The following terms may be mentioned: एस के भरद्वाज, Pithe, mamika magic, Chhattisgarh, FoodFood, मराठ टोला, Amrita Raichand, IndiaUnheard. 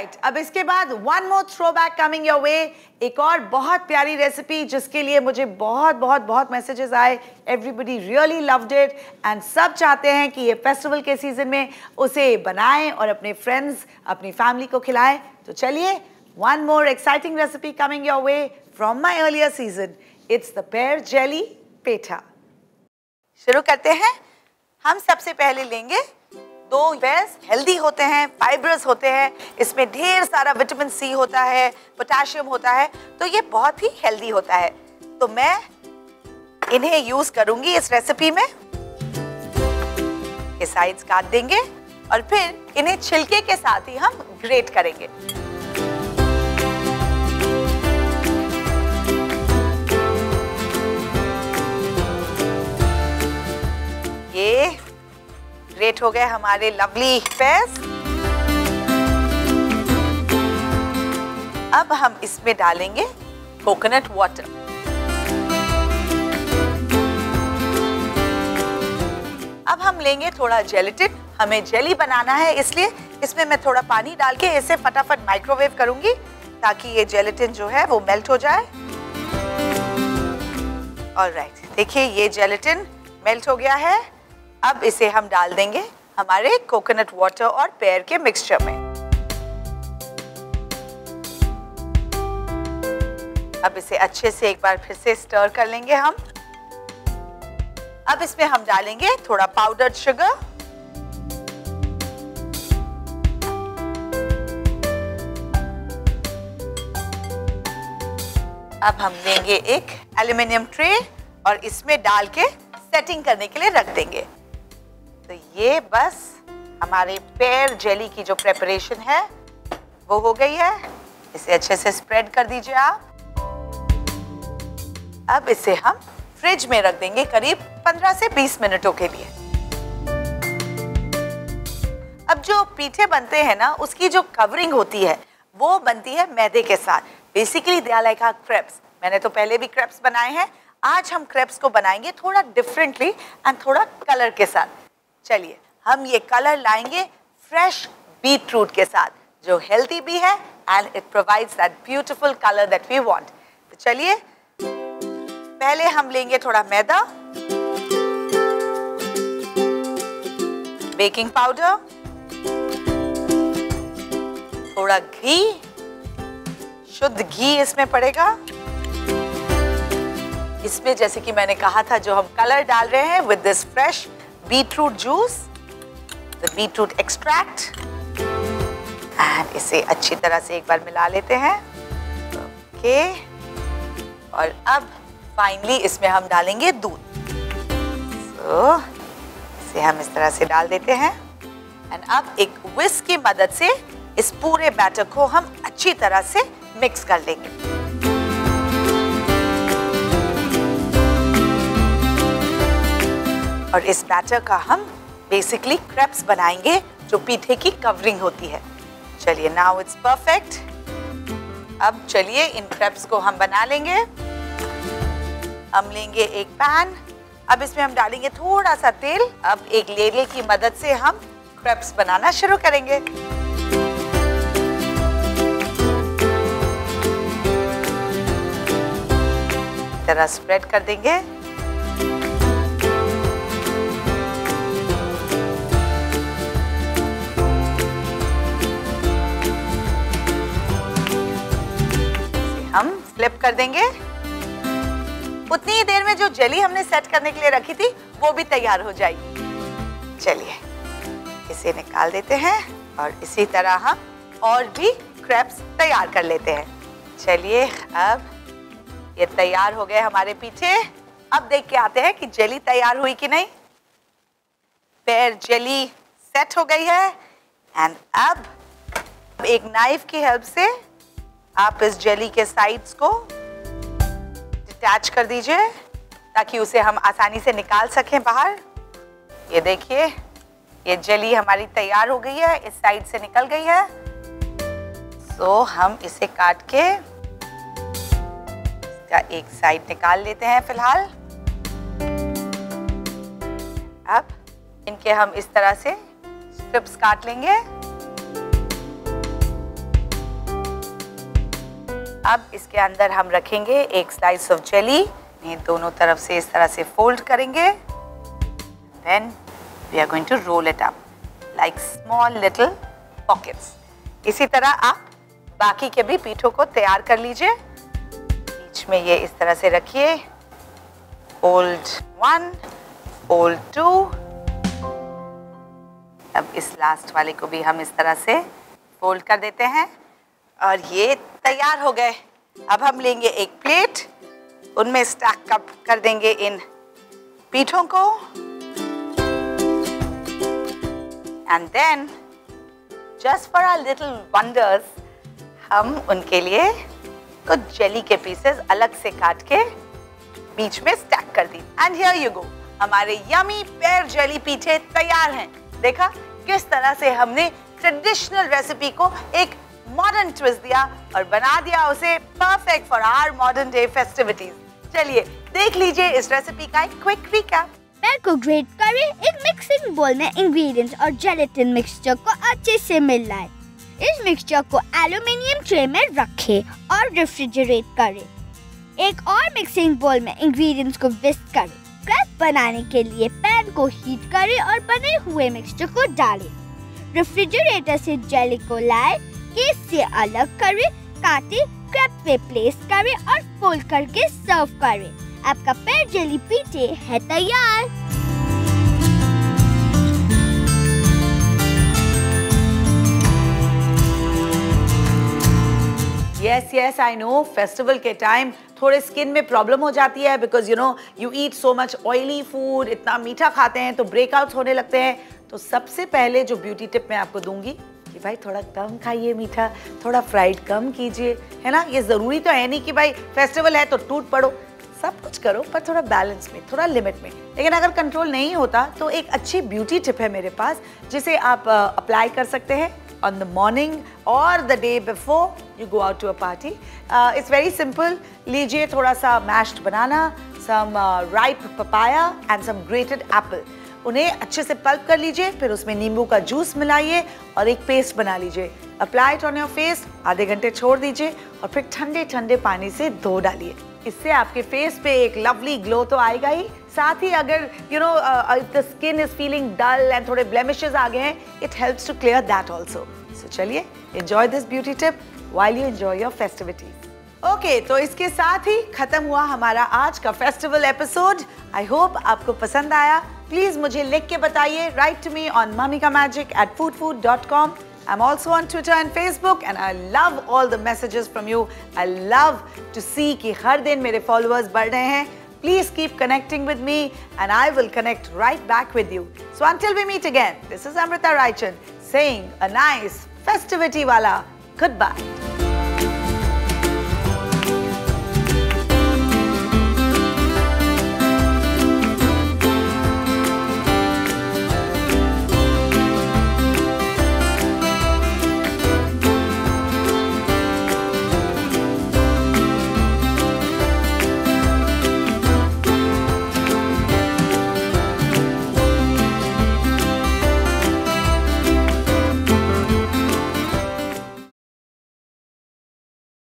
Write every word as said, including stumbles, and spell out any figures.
Right right, अब इसके बाद one more throw back coming your way, एक और बहुत प्यारी रेसिपी जिसके लिए मुझे बहुत बहुत बहुत मैसेजेस आए, everybody really loved it and सब चाहते हैं कि ये फेस्टिवल के सीजन में उसे बनाएं और अपने फ्रेंड्स अपनी फैमिली को खिलाएं। तो चलिए one more exciting recipe coming your way from my earlier season, it's the pear jelly petha. शुरू करते हैं। हम सबसे पहले लेंगे दो पेयर्स, हेल्दी होते हैं, फाइबरस होते हैं, इसमें ढेर सारा विटामिन सी होता है, पोटेशियम होता है, तो ये बहुत ही हेल्दी होता है। तो मैं इन्हें यूज करूंगी इस रेसिपी में। ये साइड्स काट देंगे और फिर इन्हें छिलके के साथ ही हम ग्रेट करेंगे। ये ग्रेट हो गए हमारे लवली पेस्ट। अब हम इसमें डालेंगे कोकोनट वाटर। अब हम लेंगे थोड़ा जेलेटिन, हमें जेली बनाना है इसलिए इसमें मैं थोड़ा पानी डाल के इसे फटाफट माइक्रोवेव करूंगी ताकि ये जेलेटिन जो है वो मेल्ट हो जाए। ऑलराइट, देखिए ये जेलेटिन मेल्ट हो गया है। अब इसे हम डाल देंगे हमारे कोकोनट वाटर और पेयर के मिक्सचर में। अब इसे अच्छे से एक बार फिर से स्टर कर लेंगे हम। अब इसमें हम डालेंगे थोड़ा पाउडर्ड शुगर। अब हम लेंगे एक एल्युमिनियम ट्रे और इसमें डाल के सेटिंग करने के लिए रख देंगे। तो ये बस हमारे पेयर जेली की जो प्रेपरेशन है वो हो गई है। इसे अच्छे से स्प्रेड कर दीजिए आप। अब इसे हम फ्रिज में रख देंगे करीब पंद्रह से बीस मिनटों के लिए। अब जो पीठे बनते हैं ना, उसकी जो कवरिंग होती है वो बनती है मैदे के साथ। Basically they are like our crepes. मैंने तो पहले भी क्रेप्स बनाए हैं, आज हम क्रेप्स को बनाएंगे थोड़ा डिफरेंटली एंड थोड़ा कलर के साथ। चलिए हम ये कलर लाएंगे फ्रेश बीट रूट के साथ, जो हेल्दी भी है and it provides that beautiful colour that we want. तो चलिए पहले हम लेंगे थोड़ा मैदा, बेकिंग पाउडर, थोड़ा घी, शुद्ध घी इसमें पड़ेगा। इसमें जैसे कि मैंने कहा था जो हम कलर डाल रहे हैं with this fresh beetroot juice, the beetroot extract, and इसे अच्छी तरह से एक बार मिला लेते हैं। ओके, और अब फाइनली इसमें हम डालेंगे दूध। सो इसे हम इस तरह से डाल देते हैं एंड अब एक विस्क की मदद से इस पूरे बैटर को हम अच्छी तरह से मिक्स कर लेंगे। और इस बैटर का हम बेसिकली क्रेप्स बनाएंगे जो पीठे की कवरिंग होती है। चलिए, नाउ इट्स परफेक्ट। अब चलिए इन क्रेप्स को हम बना लेंगे। हम लेंगे एक पैन, अब इसमें हम डालेंगे थोड़ा सा तेल। अब एक लेडल की मदद से हम क्रेप्स बनाना शुरू करेंगे। इस तरह स्प्रेड कर देंगे। हम फ्लिप कर देंगे। उतनी ही देर में जो जेली हमने सेट करने के लिए रखी थी वो भी तैयार हो जाएगी। चलिए इसे निकाल देते हैं और इसी तरह हम और भी क्रैप्स तैयार कर लेते हैं। चलिए, अब ये तैयार हो गए हमारे पीछे। अब देख के आते हैं कि जेली तैयार हुई कि नहीं। पेयर जेली सेट हो गई है एंड अब एक नाइफ की हेल्प से आप इस जेली के साइड्स को डिटैच कर दीजिए ताकि उसे हम आसानी से निकाल सकें बाहर। ये देखिए, ये जेली हमारी तैयार हो गई है, इस साइड से निकल गई है। सो हम इसे काट के इसका एक साइड निकाल लेते हैं फिलहाल। अब इनके हम इस तरह से स्ट्रिप्स काट लेंगे। अब इसके अंदर हम रखेंगे एक स्लाइस ऑफ जेली, ये दोनों तरफ से इस तरह से फोल्ड करेंगे, then we are going to roll it up like small little pockets. इसी तरह आप बाकी के भी पीठों को तैयार कर लीजिए। बीच में ये इस तरह से रखिए, फोल्ड वन, फोल्ड टू। अब इस लास्ट वाले को भी हम इस तरह से फोल्ड कर देते हैं और ये तैयार हो गए। अब हम लेंगे एक प्लेट, उनमें स्टैक अप कर देंगे इन पीठों को and then just for our little wonders हम उनके लिए कुछ जेली के पीसेस अलग से काट के बीच में स्टैक कर दी। एंड हियर यू गो, हमारे यमी पेयर जेली पीठे तैयार हैं। देखा किस तरह से हमने ट्रेडिशनल रेसिपी को एक मॉडर्न ट्विस्ट दिया और बना दिया उसे perfect for our modern day festivities. चलिए देख लीजिए इस रेसिपी का एक क्विक रिकैप। मैं को ग्रेट करें एक मिक्सिंग बोल में इंग्रेडिएंट्स और जेलेटिन मिक्सचर को अच्छे से मिलाएं। इस मिक्सचर को एल्यूमिनियम ट्रे में रखें और रेफ्रिजरेट करें। एक और मिक्सिंग बोल में इंग्रेडिएंट्स को विस्क करें। क्रस्ट बनाने के लिए पैन को हीट करें और बने हुए मिक्सचर को डालें। रेफ्रिजरेटर से जेली को लाएं, केस से अलग करें, काटें, क्रस्ट पे प्लेस करें और फोल्ड करके सर्व करें। आपका पेयर जेली पीठे है तैयार। Yes yes I know, festival के टाइम थोड़े स्किन में प्रॉब्लम हो जाती है because you know you eat so much oily food, इतना मीठा खाते हैं तो ब्रेकआउट्स होने लगते हैं। तो सबसे पहले जो ब्यूटी टिप मैं आपको दूंगी कि भाई थोड़ा कम खाइए मीठा, थोड़ा फ्राइड कम कीजिए, है ना। ये ज़रूरी तो है नहीं कि भाई फेस्टिवल है तो टूट पड़ो, सब कुछ करो पर थोड़ा बैलेंस में, थोड़ा लिमिट में। लेकिन अगर कंट्रोल नहीं होता तो एक अच्छी ब्यूटी टिप है मेरे पास जिसे आप अप्लाई कर सकते हैं ऑन द मॉर्निंग और the day before you go out to a party. It's very simple. लीजिए थोड़ा सा mashed banana, some ripe papaya and some grated apple, उन्हें अच्छे से पल्प कर लीजिए, फिर उसमें नींबू का जूस मिलाइए और एक पेस्ट बना लीजिए। Apply it on your face, आधे घंटे छोड़ दीजिए और फिर ठंडे ठंडे पानी से धो डालिए। इससे आपके फेस पे एक लवली ग्लो तो आएगा ही, साथ ही अगर you know the skin is feeling dull and थोड़े ब्लेमिशेस आ गए हैं, it helps to clear that also. So चलिए enjoy this beauty tip while you enjoy your festivities. Okay okay, तो इसके साथ ही खत्म हुआ हमारा आज का फेस्टिवल एपिसोड। आई होप आपको पसंद आया। प्लीज मुझे लिख के बताइए, write to me on mamika magic at food food dot com। I'm also on Twitter and Facebook and I love all the messages from you. I love to see कि हर दिन मेरे followers बढ़ रहे हैं. Please keep connecting with me and I will connect right back with you. So until we meet again, this is Amrita Raichand saying a nice festivity wala goodbye.